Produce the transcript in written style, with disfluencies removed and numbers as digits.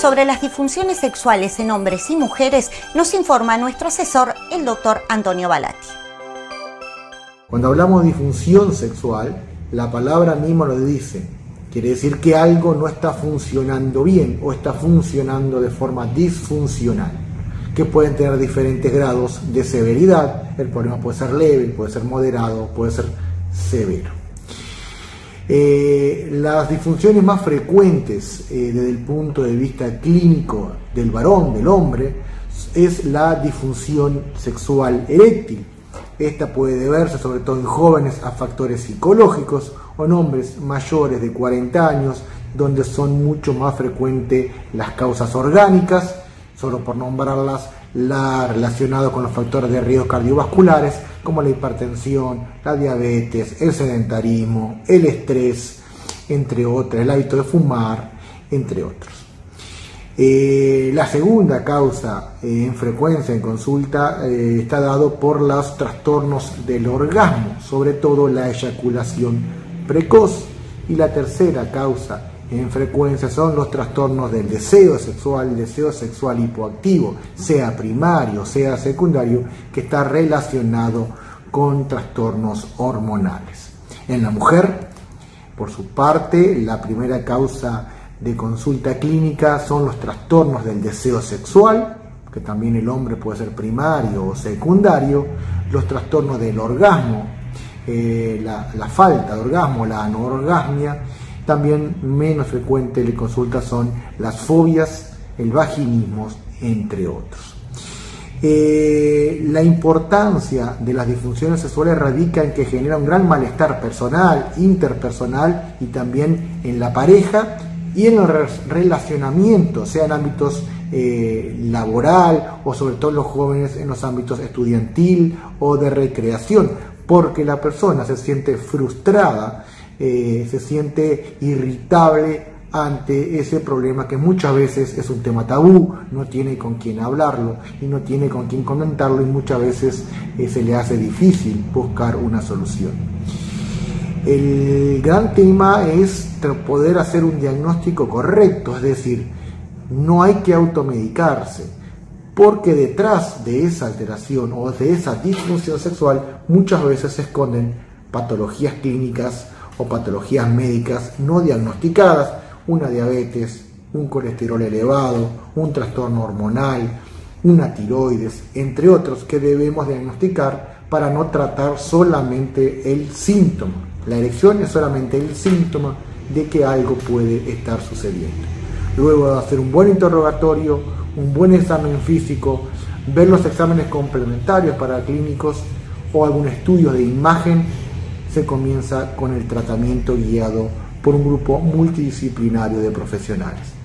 Sobre las disfunciones sexuales en hombres y mujeres nos informa nuestro asesor, el doctor Antonio Balatti. Cuando hablamos de disfunción sexual, la palabra misma lo dice. Quiere decir que algo no está funcionando bien o está funcionando de forma disfuncional, que pueden tener diferentes grados de severidad. El problema puede ser leve, puede ser moderado, puede ser severo. Las disfunciones más frecuentes desde el punto de vista clínico del varón, del hombre, es la disfunción sexual eréctil. Esta puede deberse sobre todo en jóvenes a factores psicológicos o en hombres mayores de 40 años, donde son mucho más frecuentes las causas orgánicas, solo por nombrarlas, las relacionadas con los factores de riesgo cardiovasculares, como la hipertensión, la diabetes, el sedentarismo, el estrés, entre otros, el hábito de fumar, entre otros. La segunda causa en frecuencia en consulta está dado por los trastornos del orgasmo, sobre todo la eyaculación precoz. Y la tercera causa en frecuencia son los trastornos del deseo sexual hipoactivo, sea primario, sea secundario, que está relacionado con trastornos hormonales. En la mujer, por su parte, la primera causa de consulta clínica son los trastornos del deseo sexual, que también el hombre puede ser primario o secundario, los trastornos del orgasmo, la falta de orgasmo, la anorgasmia. También menos frecuente la consulta son las fobias, el vaginismo, entre otros. La importancia de las disfunciones sexuales radica en que genera un gran malestar personal, interpersonal y también en la pareja y en el relacionamiento, sea en ámbitos laboral o sobre todo los jóvenes en los ámbitos estudiantil o de recreación, porque la persona se siente frustrada, se siente irritable ante ese problema que muchas veces es un tema tabú, no tiene con quién hablarlo y no tiene con quién comentarlo y muchas veces se le hace difícil buscar una solución. El gran tema es poder hacer un diagnóstico correcto, es decir, no hay que automedicarse, porque detrás de esa alteración o de esa disfunción sexual muchas veces se esconden patologías clínicas o patologías médicas no diagnosticadas, una diabetes, un colesterol elevado, un trastorno hormonal, una tiroides, entre otros que debemos diagnosticar para no tratar solamente el síntoma. La erección es solamente el síntoma de que algo puede estar sucediendo. Luego de hacer un buen interrogatorio, un buen examen físico, ver los exámenes complementarios para clínicos o algún estudio de imagen, se comienza con el tratamiento guiado por un grupo multidisciplinario de profesionales.